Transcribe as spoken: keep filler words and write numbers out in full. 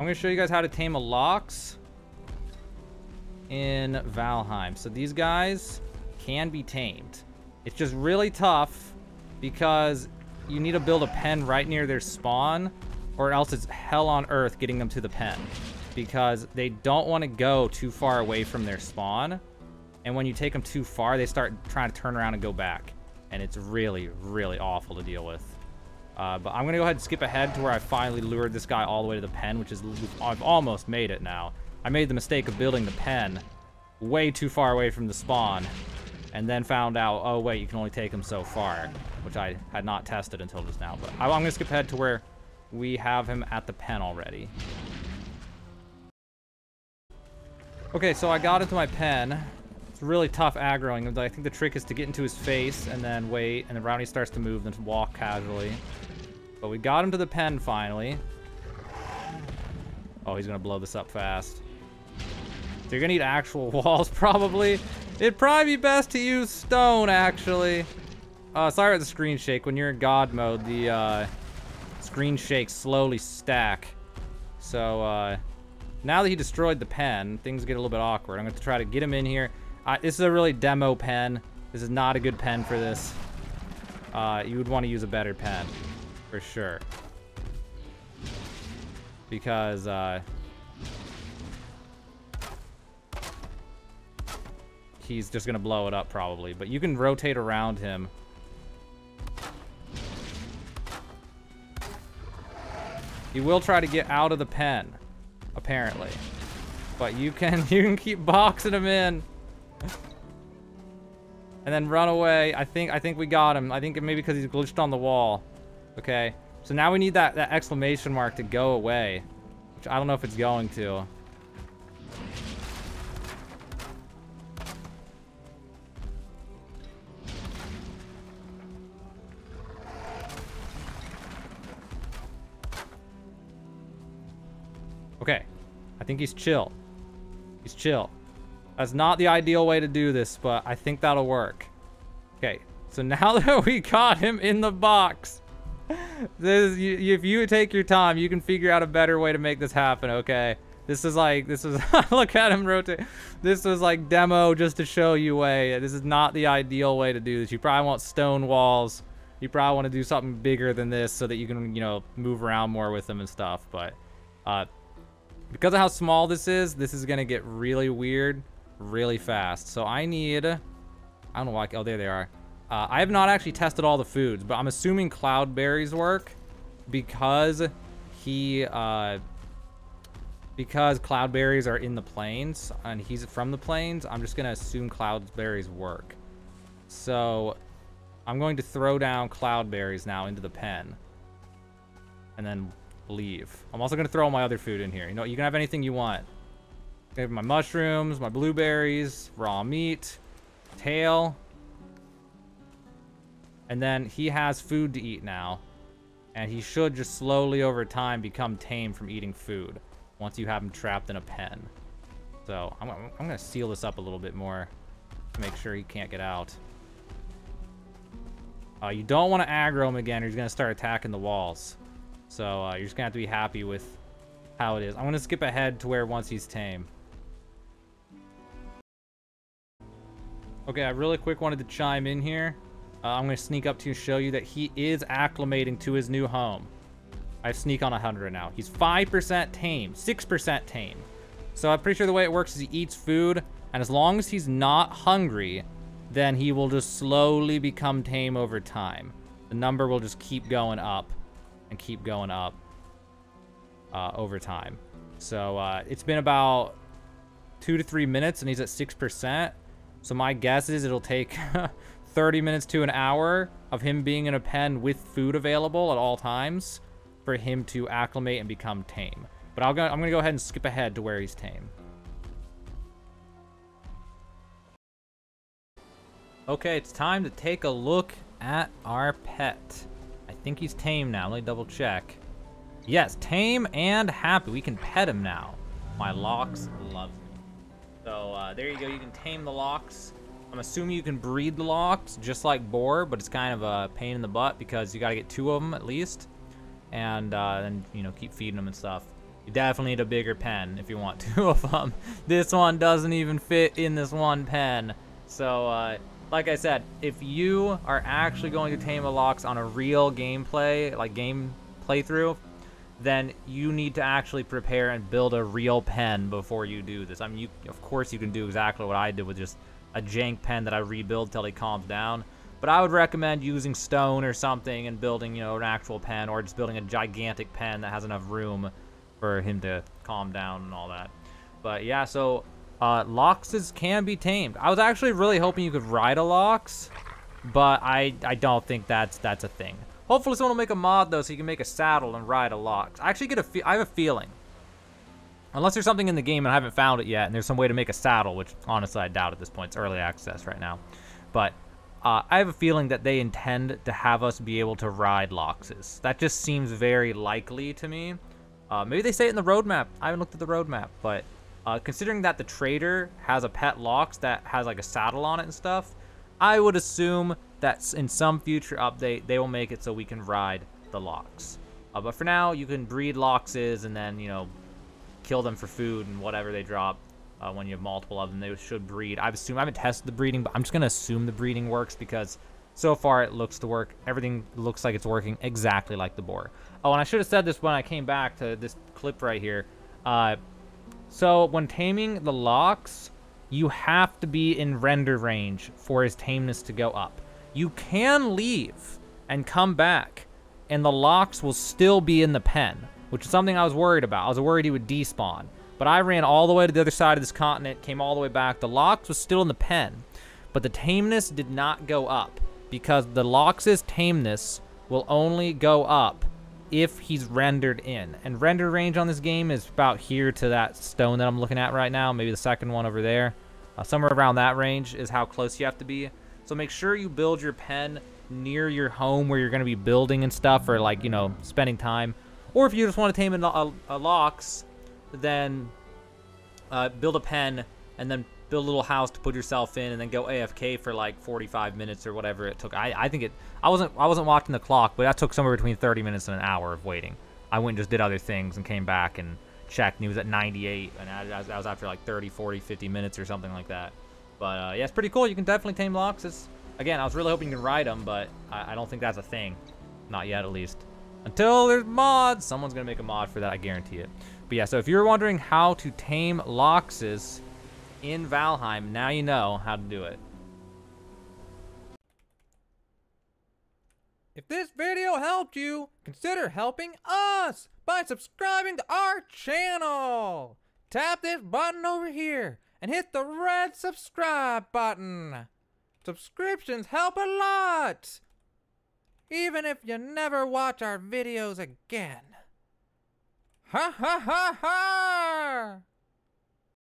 I'm gonna show you guys how to tame a Lox in Valheim. So these guys can be tamed. It's just really tough because you need to build a pen right near their spawn, or else it's hell on earth getting them to the pen, because they don't want to go too far away from their spawn. And when you take them too far, they start trying to turn around and go back. And it's really, really awful to deal with. Uh, but I'm going to go ahead and skip ahead to where I finally lured this guy all the way to the pen, which is, I've almost made it now. I made the mistake of building the pen way too far away from the spawn, and then found out, oh wait, you can only take them so far, which I had not tested until just now. But I'm going to skip ahead to where we have him at the pen already. Okay, so I got into my pen. It's really tough aggroing him. I think the trick is to get into his face and then wait, and the round he starts to move, then to walk casually. But we got him to the pen finally. Oh, he's going to blow this up fast. So you're going to need actual walls, probably. It'd probably be best to use stone, actually. Uh, sorry about the screen shake. When you're in God mode, the uh, screen shakes slowly stack. So uh, now that he destroyed the pen, things get a little bit awkward. I'm going to try to get him in here. Uh, this is a really demo pen. This is not a good pen for this. Uh, you would want to use a better pen, for sure. Because, uh, he's just going to blow it up probably. But you can rotate around him. He will try to get out of the pen, apparently. But you can, you can keep boxing him in. And then run away. I think, I think we got him. I think maybe because he's glitched on the wall. Okay. So now we need that, that exclamation mark to go away, which I don't know if it's going to. Okay, I think he's chill. He's chill. That's not the ideal way to do this, but I think that'll work. Okay, so now that we got him in the box, this is, you, if you take your time, you can figure out a better way to make this happen, okay? This is like, this is, look at him rotate. This was like demo just to show you way. This is not the ideal way to do this. You probably want stone walls. You probably want to do something bigger than this so that you can, you know, move around more with them and stuff. But uh, because of how small this is, this is going to get really weird really fast. So I need, I don't know why, oh, there they are. Uh, I have not actually tested all the foods, but I'm assuming cloud berries work because he, uh, because cloud berries are in the plains and he's from the plains. I'm just gonna assume cloud berries work. So I'm going to throw down cloud berries now into the pen and then leave. I'm also gonna throw my other food in here. You know, you can have anything you want. I have my mushrooms, my blueberries, raw meat, tail. And then he has food to eat now. And he should just slowly over time become tame from eating food once you have him trapped in a pen. So I'm, I'm going to seal this up a little bit more to make sure he can't get out. Uh, you don't want to aggro him again or he's going to start attacking the walls. So uh, you're just going to have to be happy with how it is. I'm going to skip ahead to where once he's tame. Okay, I really quick wanted to chime in here. Uh, I'm going to sneak up to you and show you that he is acclimating to his new home. I have sneak on one hundred now. He's five percent tame, six percent tame. So I'm pretty sure the way it works is he eats food, and as long as he's not hungry, then he will just slowly become tame over time. The number will just keep going up and keep going up uh, over time. So uh, it's been about two to three minutes, and he's at six percent. So my guess is it'll take thirty minutes to an hour of him being in a pen with food available at all times for him to acclimate and become tame. But I'll go, I'm going to go ahead and skip ahead to where he's tame. Okay, it's time to take a look at our pet. I think he's tame now. Let me double check. Yes, tame and happy. We can pet him now. My Lox loves me. So uh, there you go. You can tame the Lox. I'm assuming you can breed the Lox just like boar, but it's kind of a pain in the butt because you got to get two of them at least, and uh, then you know keep feeding them and stuff. You definitely need a bigger pen if you want two of them. This one doesn't even fit in this one pen. So, uh, like I said, if you are actually going to tame a Lox on a real gameplay, like game playthrough, then you need to actually prepare and build a real pen before you do this. I mean, you, of course you can do exactly what I did with just a jank pen that I rebuild till he calms down. But I would recommend using stone or something and building, you know, an actual pen, or just building a gigantic pen that has enough room for him to calm down and all that. But yeah, so uh, Loxes can be tamed. I was actually really hoping you could ride a Lox, but I, I don't think that's that's a thing. Hopefully someone will make a mod though, so you can make a saddle and ride a Lox. I actually get a fe I have a feeling, unless there's something in the game and I haven't found it yet, and there's some way to make a saddle, which honestly I doubt at this point. It's early access right now, but. Uh, I have a feeling that they intend to have us be able to ride Loxes. That just seems very likely to me. Uh, maybe they say it in the roadmap. I haven't looked at the roadmap, but uh, considering that the trader has a pet Lox that has like a saddle on it and stuff, I would assume that in some future update, they will make it so we can ride the Lox. Uh, but for now, you can breed Loxes and then, you know, kill them for food and whatever they drop. Uh, when you have multiple of them, they should breed. I've assumed, I haven't tested the breeding, but I'm just going to assume the breeding works because so far it looks to work. Everything looks like it's working exactly like the boar. Oh, and I should have said this when I came back to this clip right here. Uh, so when taming the Lox, you have to be in render range for his tameness to go up. You can leave and come back, and the Lox will still be in the pen, which is something I was worried about. I was worried he would despawn. But I ran all the way to the other side of this continent, came all the way back. The Lox was still in the pen, but the tameness did not go up because the Lox's tameness will only go up if he's rendered in. And render range on this game is about here to that stone that I'm looking at right now, maybe the second one over there. Uh, somewhere around that range is how close you have to be. So make sure you build your pen near your home where you're going to be building and stuff, or like, you know, spending time. Or if you just want to tame a, a, a Lox, then uh, build a pen and then build a little house to put yourself in, and then go A F K for like forty-five minutes or whatever it took. I, I think it, I wasn't I wasn't watching the clock, but that took somewhere between thirty minutes and an hour of waiting. I went and just did other things and came back and checked, and he was at ninety-eight, and I, I, was, I was after like thirty, forty, fifty minutes or something like that. But uh, yeah, it's pretty cool. You can definitely tame Loxes. Again, I was really hoping you can ride them, but I, I don't think that's a thing. Not yet, at least. Until there's mods. Someone's going to make a mod for that, I guarantee it. But yeah, so if you're wondering how to tame Loxes in Valheim, now you know how to do it. If this video helped you, consider helping us by subscribing to our channel. Tap this button over here and hit the red subscribe button. Subscriptions help a lot, even if you never watch our videos again. Ha ha ha ha!